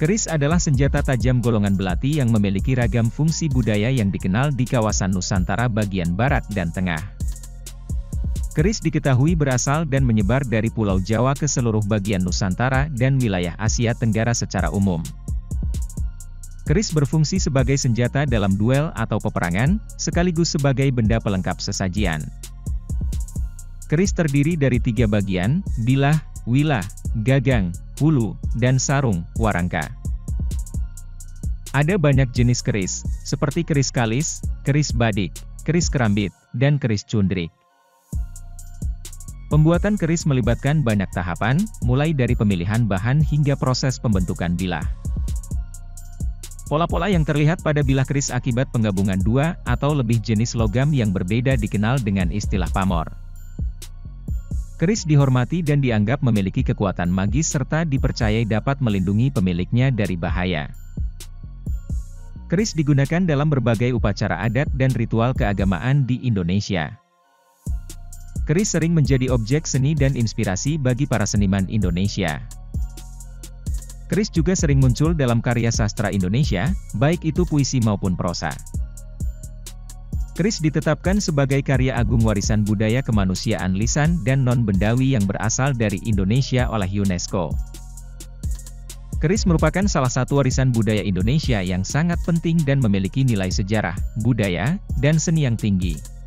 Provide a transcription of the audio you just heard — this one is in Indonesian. Keris adalah senjata tajam golongan belati yang memiliki ragam fungsi budaya yang dikenal di kawasan Nusantara bagian barat dan tengah. Keris diketahui berasal dan menyebar dari Pulau Jawa ke seluruh bagian Nusantara dan wilayah Asia Tenggara secara umum. Keris berfungsi sebagai senjata dalam duel atau peperangan, sekaligus sebagai benda pelengkap sesajian. Keris terdiri dari 3 bagian, bilah, wilah, gagang, hulu, dan sarung, warangka. Ada banyak jenis keris, seperti keris kalis, keris badik, keris kerambit, dan keris cundrik. Pembuatan keris melibatkan banyak tahapan, mulai dari pemilihan bahan hingga proses pembentukan bilah. Pola-pola yang terlihat pada bilah keris akibat penggabungan 2 atau lebih jenis logam yang berbeda dikenal dengan istilah pamor. Keris dihormati dan dianggap memiliki kekuatan magis serta dipercayai dapat melindungi pemiliknya dari bahaya. Keris digunakan dalam berbagai upacara adat dan ritual keagamaan di Indonesia. Keris sering menjadi objek seni dan inspirasi bagi para seniman Indonesia. Keris juga sering muncul dalam karya sastra Indonesia, baik itu puisi maupun prosa. Keris ditetapkan sebagai karya agung warisan budaya kemanusiaan lisan dan non-bendawi yang berasal dari Indonesia oleh UNESCO. Keris merupakan salah satu warisan budaya Indonesia yang sangat penting dan memiliki nilai sejarah, budaya, dan seni yang tinggi.